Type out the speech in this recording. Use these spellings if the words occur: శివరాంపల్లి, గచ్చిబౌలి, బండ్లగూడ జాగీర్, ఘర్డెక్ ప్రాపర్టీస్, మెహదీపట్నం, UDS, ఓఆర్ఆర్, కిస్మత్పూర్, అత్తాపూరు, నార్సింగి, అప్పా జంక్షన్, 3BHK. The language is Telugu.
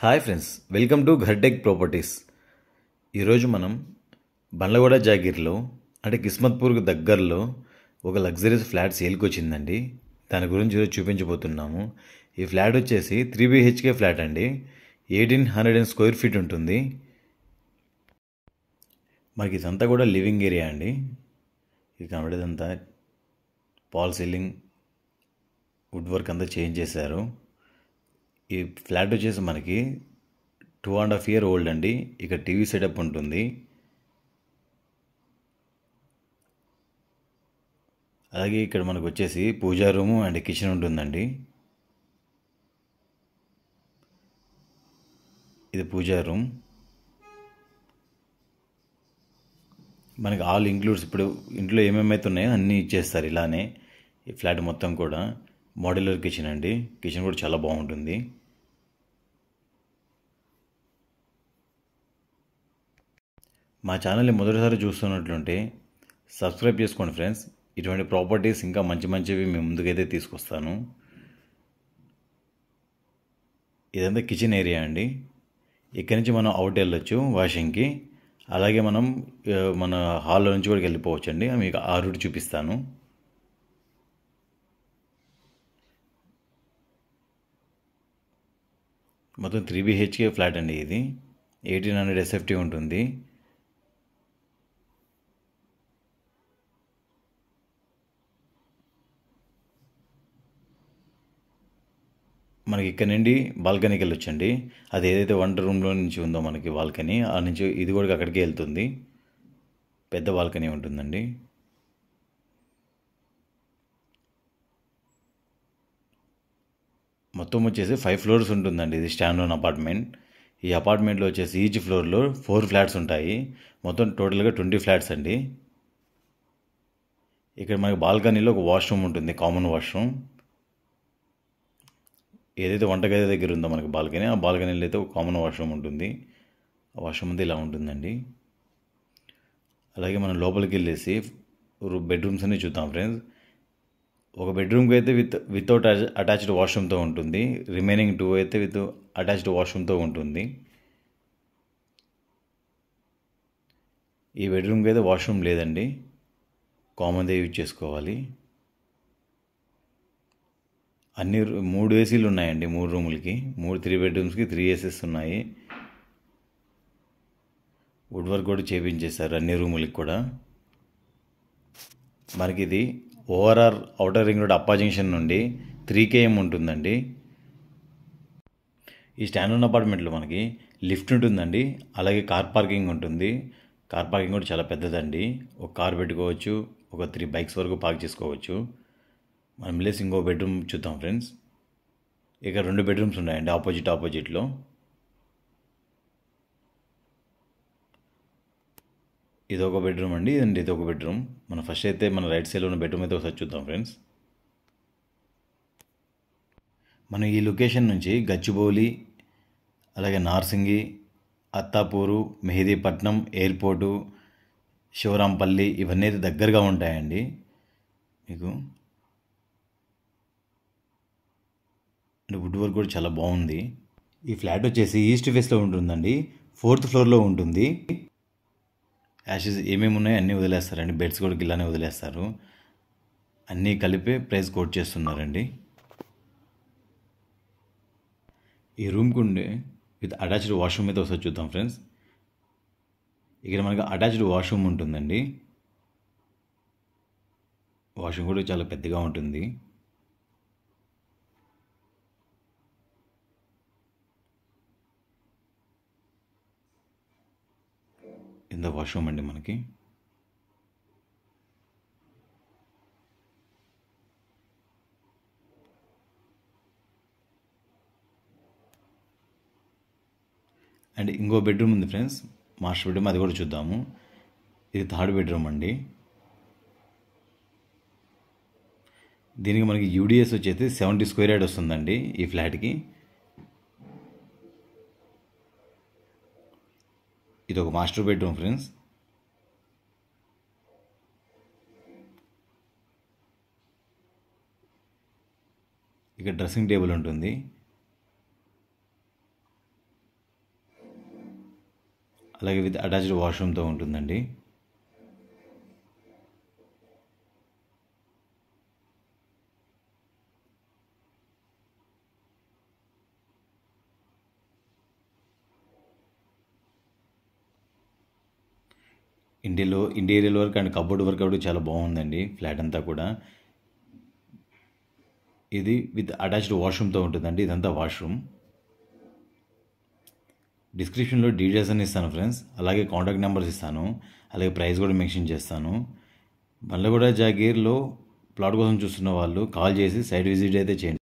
Hi friends, welcome to ఘర్డెక్ ప్రాపర్టీస్. ఈరోజు మనం బండ్లగూడ జాగీర్లో అంటే కిస్మత్పూర్కి దగ్గరలో ఒక లగ్జరీస్ ఫ్లాట్ సేల్కి వచ్చిందండి. దాని గురించి ఈరోజు చూపించబోతున్నాము. ఈ ఫ్లాట్ వచ్చేసి 3BHK ఫ్లాట్ అండి. 1800 స్క్వేర్ ఫీట్ ఉంటుంది. మనకి ఇదంతా కూడా లివింగ్ ఏరియా అండి. ఇది కనబడేదంతా పాల్ సీలింగ్, వుడ్ వర్క్ అంతా చేంజ్ చేశారు. ఈ ఫ్లాట్ వచ్చేసి మనకి 2.5 year ఓల్డ్ అండి. ఇక టీవీ సెటప్ ఉంటుంది. అలాగే ఇక్కడ మనకు వచ్చేసి పూజా రూము అండ్ కిచెన్ ఉంటుందండి. ఇది పూజా రూమ్. మనకి ఆల్ ఇంక్లూడ్స్, ఇప్పుడు ఇంట్లో ఏమేమైతే ఉన్నాయో అన్నీ ఇచ్చేస్తారు. ఇలానే ఈ ఫ్లాట్ మొత్తం కూడా మోడ్యులర్ కిచెన్ అండి. కిచెన్ కూడా చాలా బాగుంటుంది. మా ఛానల్ని మొదటిసారి చూస్తున్నట్లుంటే సబ్స్క్రైబ్ చేసుకోండి ఫ్రెండ్స్. ఇటువంటి ప్రాపర్టీస్ ఇంకా మంచి మంచివి మేము ముందుకైతే తీసుకొస్తాను. ఇదంతా కిచెన్ ఏరియా అండి. ఇక్కడి నుంచి మనం అవుట్ వెళ్ళొచ్చు వాషింగ్కి. అలాగే మనం మన హాల్లో నుంచి కూడా వెళ్ళిపోవచ్చు అండి. మీకు ఆ రూట్ చూపిస్తాను. మొత్తం 3BHK ఫ్లాట్ అండి. ఇది 1800 SFT ఉంటుంది. మనకి ఇక్కడ నుండి బాల్కనీకి వెళ్ళొచ్చండి. అది ఏదైతే వంట రూమ్లో నుంచి ఉందో మనకి బాల్కనీ, ఆ నుంచి ఇది కూడా అక్కడికి వెళ్తుంది. పెద్ద బాల్కనీ ఉంటుందండి. మొత్తం వచ్చేసి 5 floors ఉంటుందండి. ఇది స్టాండ్ లోన్ అపార్ట్మెంట్. ఈ అపార్ట్మెంట్లో వచ్చేసి ఈచ్ ఫ్లోర్లో 4 flats ఉంటాయి. మొత్తం టోటల్గా 20 flats అండి. ఇక్కడ మనకి బాల్కనీలో ఒక వాష్రూమ్ ఉంటుంది, కామన్ వాష్రూమ్. ఏదైతే వంటగది దగ్గర ఉందో మనకి బాల్కనీ, ఆ బాల్కనీలో అయితే ఒక కామన్ వాష్రూమ్ ఉంటుంది. ఆ వాష్రూమ్ అంతా ఇలా ఉంటుందండి. అలాగే మనం లోపలికి వెళ్ళేసి బెడ్రూమ్స్ అన్నీ చూద్దాం ఫ్రెండ్స్. ఒక బెడ్రూమ్కి అయితే వితౌట్ అటాచ్డ్ వాష్రూమ్తో ఉంటుంది. రిమైనింగ్ 2 అయితే విత్ అటాచ్డ్ వాష్రూమ్తో ఉంటుంది. ఈ బెడ్రూమ్కి అయితే వాష్రూమ్ లేదండి, కామన్దే యూజ్ చేసుకోవాలి. అన్ని 3 AC ఉన్నాయండి. 3 రూములకి 3 3 bedrooms 3 AC ఉన్నాయి. వుడ్ వర్క్ కూడా చేయించేశారు అన్ని రూములకి కూడా. మనకి ఇది ఓఆర్ఆర్ outer ring road అప్పా జంక్షన్ నుండి 3 km ఉంటుందండి. ఈ స్టాండర్డ్ అపార్ట్మెంట్లో మనకి లిఫ్ట్ ఉంటుందండి. అలాగే కార్ పార్కింగ్ ఉంటుంది. కార్ పార్కింగ్ కూడా చాలా పెద్దదండి. ఒక కార్ పెట్టుకోవచ్చు, ఒక 3 bikes వరకు పార్క్ చేసుకోవచ్చు. మనం లేసి ఇంకో బెడ్రూమ్ చూద్దాం ఫ్రెండ్స్. ఇక 2 bedrooms ఉన్నాయండి ఆపోజిట్లో. ఇదొక బెడ్రూమ్ అండి, ఇదండి ఇదొక బెడ్రూమ్. మనం ఫస్ట్ అయితే మన రైట్ సైడ్లో ఉన్న బెడ్రూమ్ అయితే ఒకసారి చూద్దాం ఫ్రెండ్స్. మనం ఈ లొకేషన్ నుంచి గచ్చిబౌలి, అలాగే నార్సింగి, అత్తాపూరు, మెహదీపట్నం, ఎయిర్పోర్టు, శివరాంపల్లి ఇవన్నీ అయితే దగ్గరగా ఉంటాయండి. మీకు వుడ్ వర్క్ కూడా చాలా బాగుంది. ఈ ఫ్లాట్ వచ్చేసి ఈస్ట్ ఫేస్లో ఉంటుందండి. 4th floorలో ఉంటుంది. యాషెస్ ఏమేమి ఉన్నాయో అన్నీ వదిలేస్తారండి. బెడ్స్ కూడా ఇలానే వదిలేస్తారు. అన్నీ కలిపి ప్రైస్ కోట్ చేస్తున్నారండి. ఈ రూమ్కి ఉండే విత్ అటాచ్డ్ వాష్రూమ్ అయితే ఒకసారి చూద్దాం ఫ్రెండ్స్. ఇక్కడ మనకి అటాచ్డ్ వాష్రూమ్ ఉంటుందండి. వాష్రూమ్ కూడా చాలా పెద్దగా ఉంటుంది. ఇంత వాష్రూమ్ అండి మనకి. అండ్ ఇంకో బెడ్రూమ్ ఉంది ఫ్రెండ్స్, మాస్టర్ బెడ్రూమ్, అది కూడా చూద్దాము. ఇది 3rd bedroom అండి. దీనికి మనకి UDS వచ్చేసి 70 square yard వస్తుందండి ఈ ఫ్లాట్కి. ఇది ఒక మాస్టర్ బెడ్రూమ్ ఫ్రెండ్స్. ఇక డ్రెస్సింగ్ టేబుల్ ఉంటుంది. అలాగే విత్ అటాచ్డ్ వాష్రూమ్తో ఉంటుందండి. Interior work and cupboard work కూడా చాలా బాగుందండి. ఫ్లాట్ అంతా కూడా ఇది విత్ అటాచ్డ్ వాష్రూమ్తో ఉంటుందండి. ఇదంతా వాష్రూమ్. డిస్క్రిప్షన్లో డీటెయిల్స్ అని ఇస్తాను ఫ్రెండ్స్, అలాగే కాంటాక్ట్ నెంబర్స్ ఇస్తాను, అలాగే ప్రైస్ కూడా మెన్షన్ చేస్తాను. మళ్ళీ కూడా జాగీర్లో ప్లాట్ కోసం చూస్తున్న వాళ్ళు కాల్ చేసి సైట్ విజిట్ అయితే చేయండి.